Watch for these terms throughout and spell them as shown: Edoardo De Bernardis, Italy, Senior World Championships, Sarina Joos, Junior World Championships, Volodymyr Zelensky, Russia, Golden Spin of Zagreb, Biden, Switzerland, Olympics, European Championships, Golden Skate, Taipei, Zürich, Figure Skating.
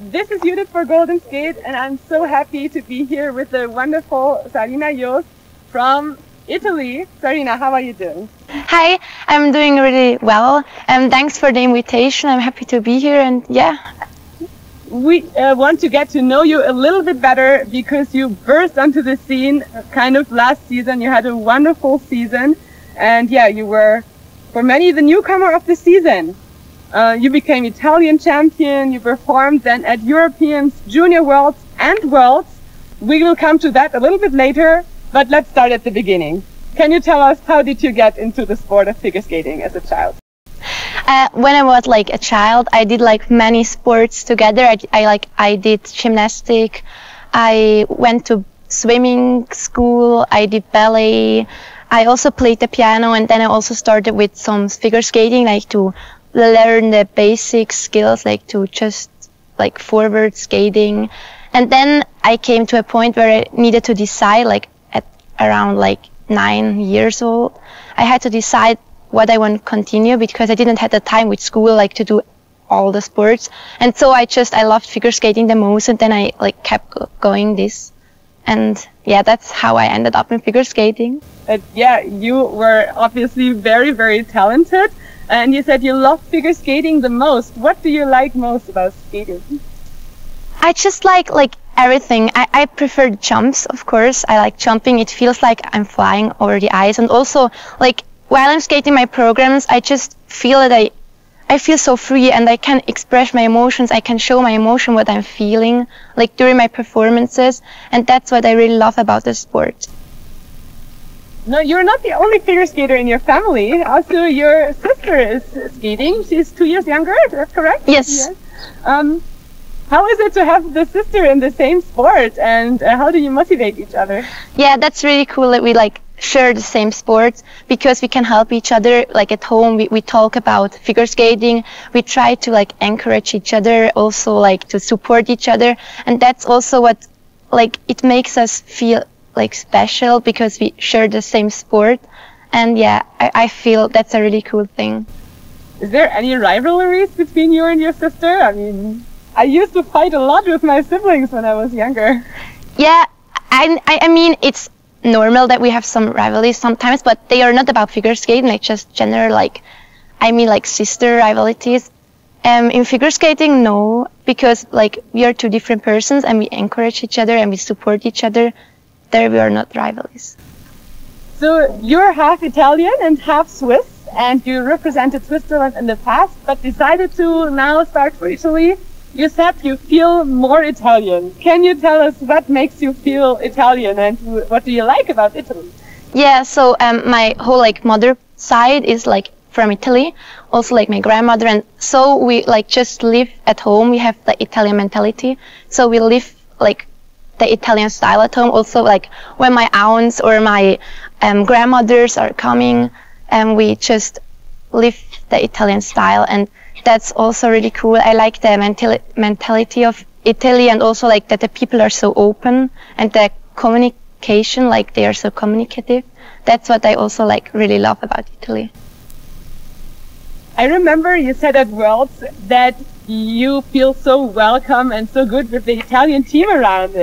This is Judith for Golden Skate, and I'm so happy to be here with the wonderful Sarina Joos from Italy. Sarina, how are you doing? Hi, I'm doing really well, and thanks for the invitation. I'm happy to be here, and yeah. We want to get to know you a little bit better because you burst onto the scene kind of last season. You had a wonderful season, and yeah, you were, for many, the newcomer of the season. You became Italian champion, you performed then at Europeans, Junior Worlds and Worlds. We will come to that a little bit later, but let's start at the beginning. Can you tell us, how did you get into the sport of figure skating as a child? When I was like a child, I did like many sports together. I did gymnastics, I went to swimming school, I did ballet, I also played the piano, and then I also started with some figure skating, like to learn the basic skills, like to just like forward skating. And then I came to a point where I needed to decide, like at around like 9 years old, I had to decide what I want to continue, because I didn't have the time with school like to do all the sports. And so I loved figure skating the most, and then I like kept going this. And yeah, that's how I ended up in figure skating. Yeah, you were obviously very, very talented. And you said you love figure skating the most. What do you like most about skating? I just like everything. I prefer jumps, of course. I like jumping. It feels like I'm flying over the ice. And also, like, while I'm skating my programs, I just feel that I feel so free, and I can express my emotions. I can show my emotion, what I'm feeling, like during my performances. And that's what I really love about the sport. No, you're not the only figure skater in your family. Also, your sister is skating. She's 2 years younger, is that correct? Yes. How is it to have the sister in the same sport, and how do you motivate each other? Yeah, that's really cool that we like share the same sport, because we can help each other. Like at home, we talk about figure skating. We try to like encourage each other, also like to support each other. And that's also what like it makes us feel like special, because we share the same sport. And yeah, I feel that's a really cool thing. Is there any rivalries between you and your sister? I mean, I used to fight a lot with my siblings when I was younger. Yeah, I mean, it's normal that we have some rivalries sometimes, but they are not about figure skating, like just general, like, I mean, like sister rivalries. In figure skating, no, because like we are two different persons, and we encourage each other and we support each other. There we are not rivals. So you're half Italian and half Swiss, and you represented Switzerland in the past, but decided to now start for Italy. You said you feel more Italian. Can you tell us what makes you feel Italian, and what do you like about Italy? Yeah, so my whole like mother side is like from Italy, also like my grandmother, and so we like just live at home. We have the Italian mentality, so we live like the Italian style at home. Also, like when my aunts or my grandmothers are coming, and we just live the Italian style, and that's also really cool. I like the mentality of Italy, and also like that the people are so open, and the communication, like they are so communicative. That's what I also like really love about Italy. I remember you said at Worlds that you feel so welcome and so good with the Italian team around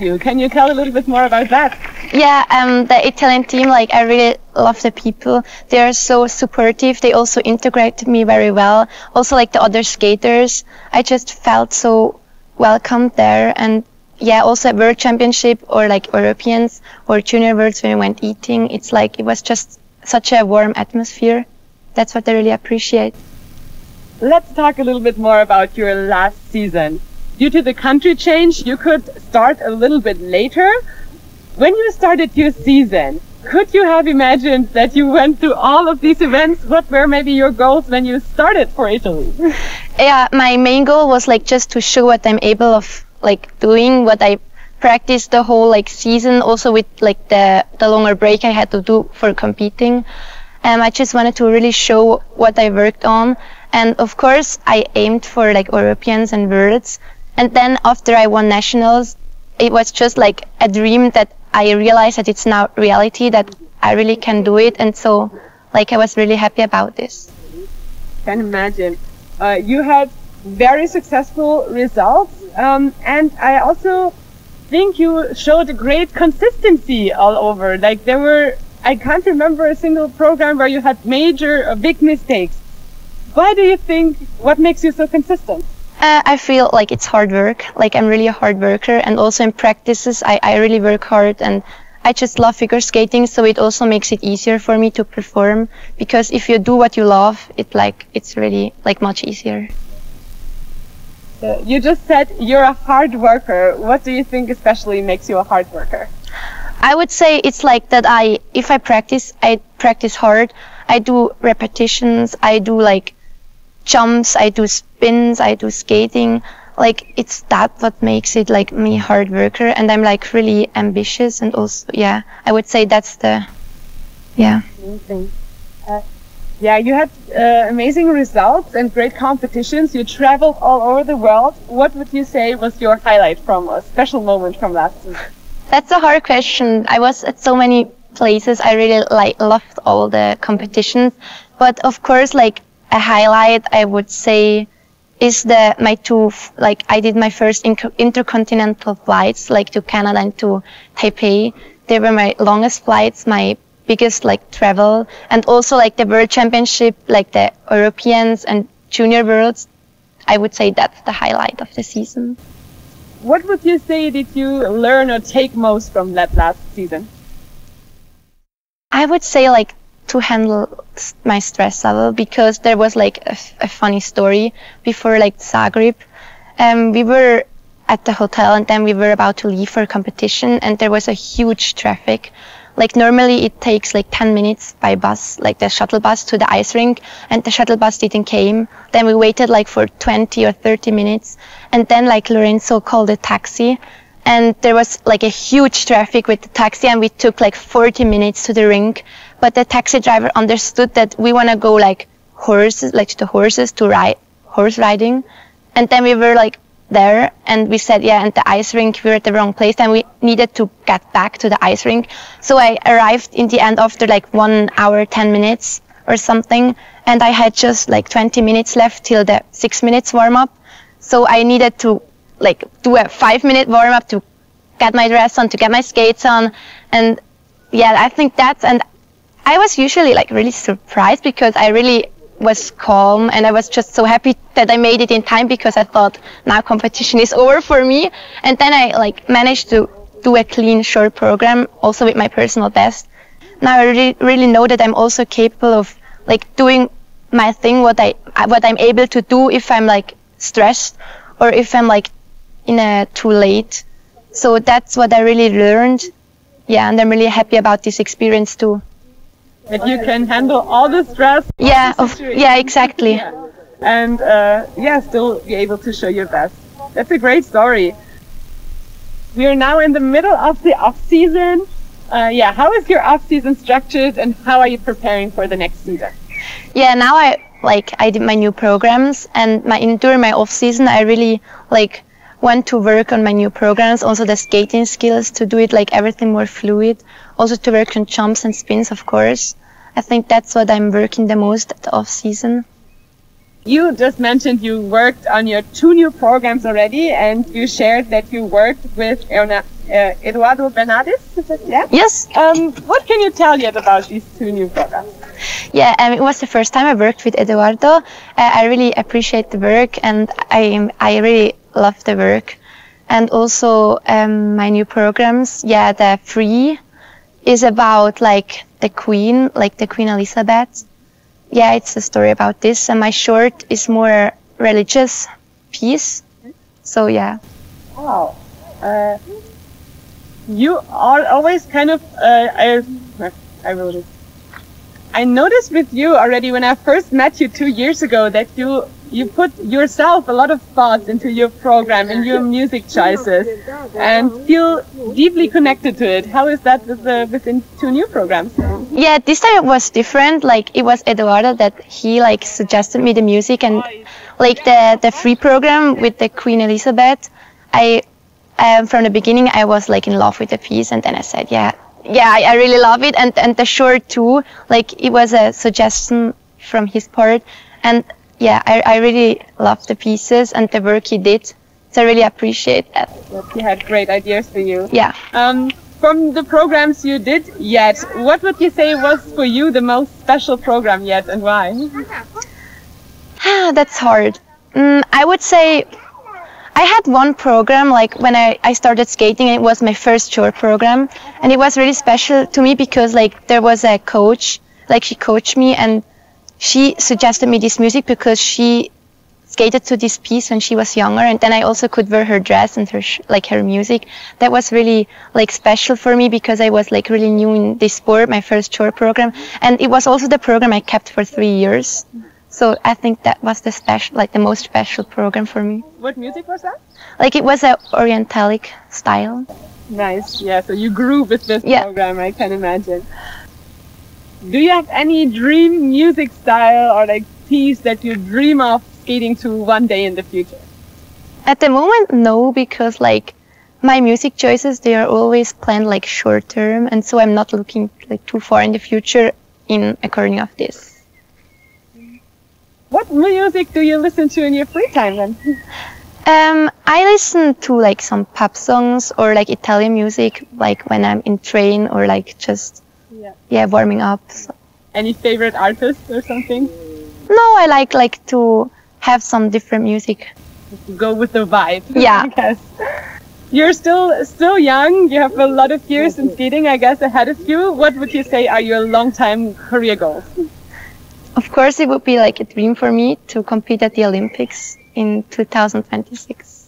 you. Can you tell a little bit more about that? Yeah, the Italian team, like I really love the people. They are so supportive. They also integrate me very well. Also like the other skaters, I just felt so welcomed there. And yeah, also at World Championship or like Europeans or Junior Worlds when we went eating, it's like it was just such a warm atmosphere. That's what I really appreciate. Let's talk a little bit more about your last season. Due to the country change, you could start a little bit later. When you started your season, could you have imagined that you went through all of these events? What were maybe your goals when you started for Italy? Yeah, my main goal was like just to show what I'm able of like doing, what I practiced the whole like season, also with like the longer break I had to do for competing. I just wanted to really show what I worked on. And of course, I aimed for like Europeans and Worlds. And then after I won Nationals, it was just like a dream that I realized that it's now reality, that I really can do it. And so like I was really happy about this. Can imagine. You had very successful results. And I also think you showed a great consistency all over. Like there were, I can't remember a single program where you had major or big mistakes. Why do you think, what makes you so consistent? I feel like it's hard work. Like I'm really a hard worker, and also in practices I really work hard, and I just love figure skating, so it also makes it easier for me to perform, because if you do what you love, it's really much easier. You just said you're a hard worker. What do you think especially makes you a hard worker? I would say it's that if I practice, I practice hard. I do repetitions, I do jumps, I do spins, I do skating. It's that what makes it me hard worker, and I'm really ambitious, and also, yeah, I would say that's the, yeah. Amazing. Yeah, you had amazing results and great competitions. You traveled all over the world. What would you say was your highlight from a special moment from last season? That's a hard question. I was at so many places. I really loved all the competitions, but of course, a highlight I would say is I did my first intercontinental flights to Canada and to Taipei. They were my longest flights, my biggest travel, and also the World Championship, the Europeans and Junior Worlds. I would say that's the highlight of the season. What would you say did you learn or take most from that last season? I would say to handle my stress level, because there was a funny story before Zagreb. We were at the hotel, and then we were about to leave for competition, and there was a huge traffic. Normally it takes 10 minutes by bus, the shuttle bus to the ice rink, and the shuttle bus didn't came. Then we waited for 20 or 30 minutes, and then Lorenzo called a taxi, and there was a huge traffic with the taxi, and we took 40 minutes to the rink. But the taxi driver understood that we want to go horse riding, and then we were there, and we said, yeah, and the ice rink, we were at the wrong place, and we needed to get back to the ice rink. So I arrived in the end after 1 hour, 10 minutes or something, and I had just 20 minutes left till the 6 minutes warm up. So I needed to do a 5-minute warm up to get my dress on, to get my skates on. And yeah, I think that's, and I was usually really surprised, because I really was calm, and I was just so happy that I made it in time, because I thought now competition is over for me. And then I managed to do a clean short program also with my personal best. Now I really know that I'm also capable of doing my thing, what I'm able to do if I'm stressed, or if I'm in a too late. So that's what I really learned. Yeah, and I'm really happy about this experience too. That you can handle all the stress. Yeah, yeah, exactly. Yeah. And yeah, still be able to show your best. That's a great story. We are now in the middle of the off season. Yeah, how is your off season structured, and how are you preparing for the next season? Yeah, now I did my new programs, and during my off season I really want to work on my new programs, also the skating skills, to do it everything more fluid, also to work on jumps and spins, of course. I think that's what I'm working the most at the off season. You just mentioned you worked on your 2 new programs already, and you shared that you worked with Edoardo De Bernardis, is it? Yeah? Yes. What can you tell yet about these 2 new programs? Yeah, it was the first time I worked with Edoardo. I really appreciate the work, and I really love the work, and also my new programs. Yeah, the free is about the Queen Elizabeth. Yeah, it's a story about this, and my short is more religious piece. So yeah. Wow, you are always kind of I noticed with you already when I first met you 2 years ago that you put yourself a lot of thoughts into your program and your music choices, and feel deeply connected to it. How is that within 2 new programs? Yeah, this time it was different. It was Edoardo that he suggested me the music, and the free program with the Queen Elizabeth. From the beginning I was in love with the piece, and then I said, yeah, I really love it, and the short too. It was a suggestion from his part, and yeah, I really love the pieces and the work he did. So I really appreciate that. He had great ideas for you. Yeah. From the programs you did yet, what would you say was for you the most special program yet, and why? That's hard. I would say I had one program, like when I started skating, and it was my first short program, and it was really special to me because like there was a coach, like she coached me and she suggested me this music because she skated to this piece when she was younger, and then I also could wear her dress and her her music. That was really like special for me because I was like really new in this sport, my first short program, and it was also the program I kept for 3 years. So I think that was the special, like the most special program for me. What music was that? Like it was an orientalic style. Nice, yeah. So you grew with this program, I can imagine. Do you have any dream music style or like piece that you dream of skating to one day in the future? At the moment, no, because like my music choices, they are always planned like short term, and so I'm not looking like too far in the future in according of this. What music do you listen to in your free time then? I listen to like some pop songs or like Italian music, like when I'm in train or like just warming up. So. Any favorite artist or something? No, I like to have some different music. Go with the vibe. Yeah. I guess. You're still young. You have a lot of years in skating, I guess, ahead of you. What would you say are your long-time career goals? Of course, it would be like a dream for me to compete at the Olympics in 2026.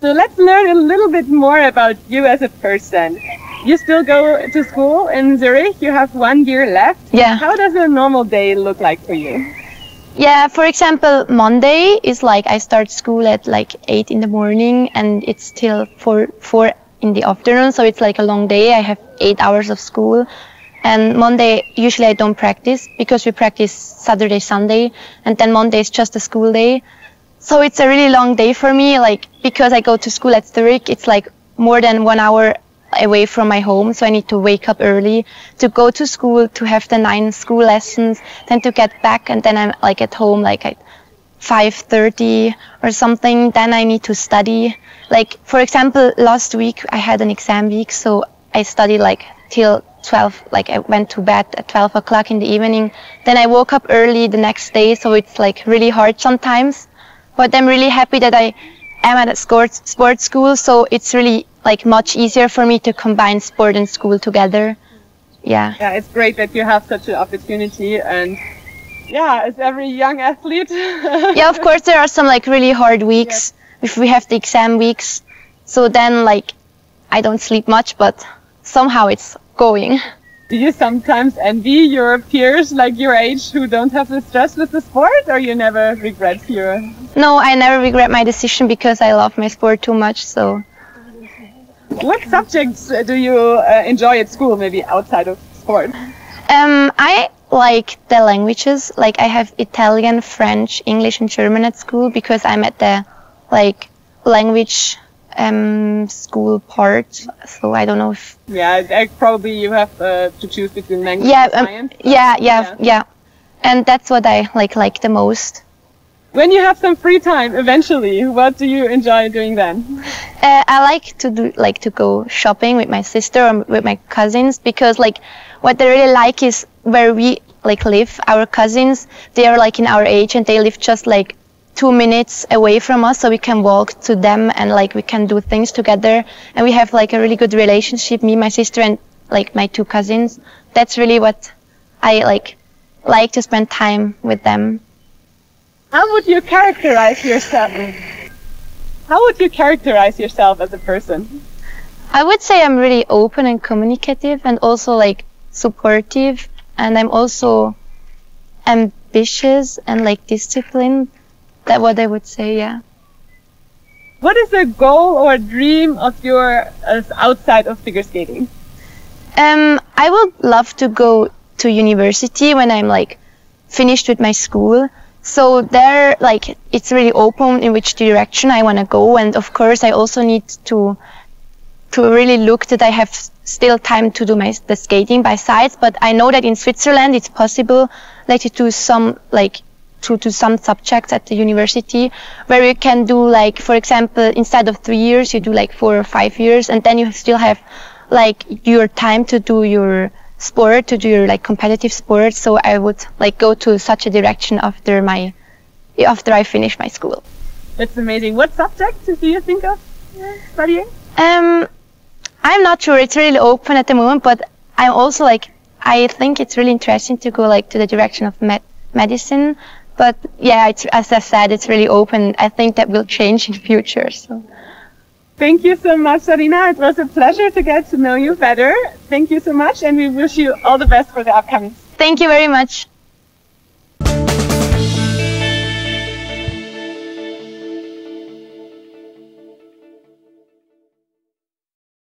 So let's learn a little bit more about you as a person. You still go to school in Zürich. You have 1 year left. Yeah. How does a normal day look like for you? Yeah, for example, Monday is like I start school at like 8 in the morning and it's till 4 in the afternoon. So it's like a long day. I have 8 hours of school. And Monday, usually I don't practice because we practice Saturday, Sunday, and then Monday is just a school day. So it's a really long day for me, like, because I go to school at Zurich, it's like more than 1 hour away from my home, so I need to wake up early to go to school, to have the 9 school lessons, then to get back, and then I'm like at home, like at 5:30 or something, then I need to study. Like, for example, last week I had an exam week, so I studied like till 12, like I went to bed at 12 o'clock in the evening. Then I woke up early the next day, so it's like really hard sometimes. But I'm really happy that I am at a sports school, so it's really like much easier for me to combine sport and school together. Yeah. Yeah, it's great that you have such an opportunity, and yeah, as every young athlete. Yeah, of course there are some like really hard weeks if we have the exam weeks. So then like I don't sleep much, but somehow it's going. Do you sometimes envy your peers like your age who don't have the stress with the sport, or you never regret your... No, I never regret my decision because I love my sport too much, so... What subjects do you enjoy at school, maybe outside of sport? I like the languages, like I have Italian, French, English and German at school because I'm at the like language school part, so I don't know if... Yeah, probably you have to choose between language and science. Yeah. And that's what I like the most. When you have some free time, eventually, what do you enjoy doing then? I like to go shopping with my sister or with my cousins, because like what I really like is where we like live. Our cousins, they are like in our age and they live just like 2 minutes away from us, so we can walk to them and like we can do things together, and we have like a really good relationship, me, my sister and like my 2 cousins. That's really what I like to spend time with them. How would you characterize yourself? How would you characterize yourself as a person? I would say I'm really open and communicative, and also like supportive, and I'm also ambitious and like disciplined. That's what I would say, yeah. What is a goal or a dream of yours outside of figure skating? I would love to go to university when I'm like finished with my school. So there, like, it's really open in which direction I want to go. And of course, I also need to really look that I have still time to do the skating by sides. But I know that in Switzerland, it's possible like to do some like through to some subjects at the university, where you can do, like, for example, instead of 3 years, you do like 4 or 5 years, and then you still have like your time to do your sport, to do your like competitive sport. So I would like go to such a direction after I finish my school. That's amazing. What subjects do you think of studying? I'm not sure. It's really open at the moment, but I'm also like, I think it's really interesting to go like to the direction of medicine. But yeah, it's, as I said, it's really open. I think that will change in the future. So. Thank you so much, Sarina. It was a pleasure to get to know you better. Thank you so much, and we wish you all the best for the upcoming. Thank you very much.